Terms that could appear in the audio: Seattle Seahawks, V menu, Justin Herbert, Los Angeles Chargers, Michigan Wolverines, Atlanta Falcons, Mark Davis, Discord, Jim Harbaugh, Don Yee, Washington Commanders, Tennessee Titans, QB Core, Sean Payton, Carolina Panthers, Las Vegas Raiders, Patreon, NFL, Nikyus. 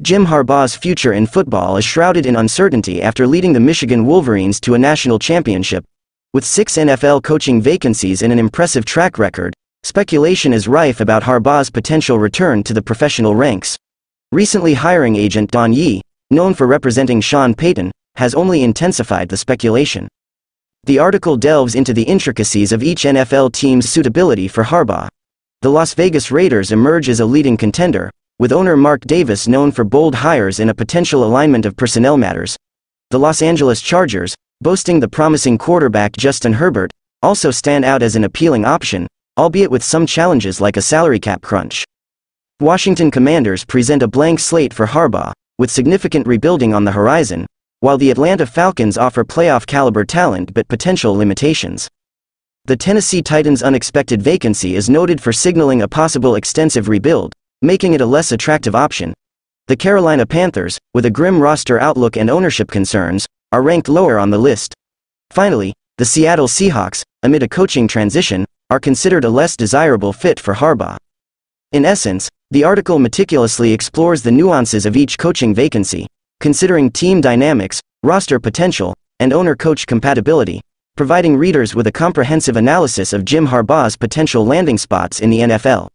Jim Harbaugh's future in football is shrouded in uncertainty after leading the Michigan Wolverines to a national championship. With 6 NFL coaching vacancies and an impressive track record, speculation is rife about Harbaugh's potential return to the professional ranks. Recently, hiring agent Don Yee, known for representing Sean Payton, has only intensified the speculation. The article delves into the intricacies of each NFL team's suitability for Harbaugh. The Las Vegas Raiders emerge as a leading contender, with owner Mark Davis known for bold hires and a potential alignment of personnel matters. The Los Angeles Chargers, boasting the promising quarterback Justin Herbert, also stand out as an appealing option, albeit with some challenges like a salary cap crunch. Washington Commanders present a blank slate for Harbaugh, with significant rebuilding on the horizon, while the Atlanta Falcons offer playoff-caliber talent but potential limitations. The Tennessee Titans' unexpected vacancy is noted for signaling a possible extensive rebuild, making it a less attractive option. The Carolina Panthers, with a grim roster outlook and ownership concerns, are ranked lower on the list. Finally, the Seattle Seahawks, amid a coaching transition, are considered a less desirable fit for Harbaugh. In essence, the article meticulously explores the nuances of each coaching vacancy, considering team dynamics, roster potential, and owner-coach compatibility, providing readers with a comprehensive analysis of Jim Harbaugh's potential landing spots in the NFL.